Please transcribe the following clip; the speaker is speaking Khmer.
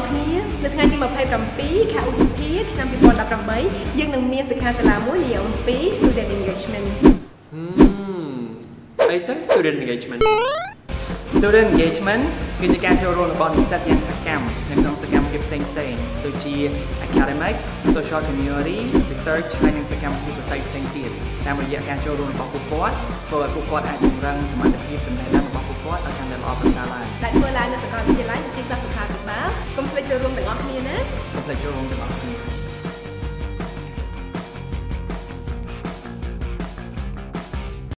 ងអស់គ្នានៅថ្ងៃទី27ខែឧសភាឆ្នាំ2018យើងនឹងមានសិក្ខាសាលាមួយលាយអំពី Student Engagement អីទៅ Student Engagement Student Engagement គឺជាការចូលរួមរបស់និស្សិតយ៉ាងសកម្មនៅក្នុងសកម្មភាពផ្សេងៗដូចជា Academic, Social Community, Research ហើយនិងសកម្មភាពផ្សេងៗទៀតតាមរយៈការចូលរួមរបស់ពួកគាត់ធ្វើឲ្យពួកគាត់អាចពង្រឹងសមត្ថភាពចំណេះដឹងរបស់ពួកគាត់ឲ្យកាន់តែល្អប្រសើរឡើងដែលធ្វើឡើងនៅសាកលវិទ្យាល័យទីសាស្ត្រសុខាភិបាលកុំភ្លេចចូលរួមទាំងអស់គ្នាណាកុំភ្លេចចូលរួមទាំងអស់គ្នា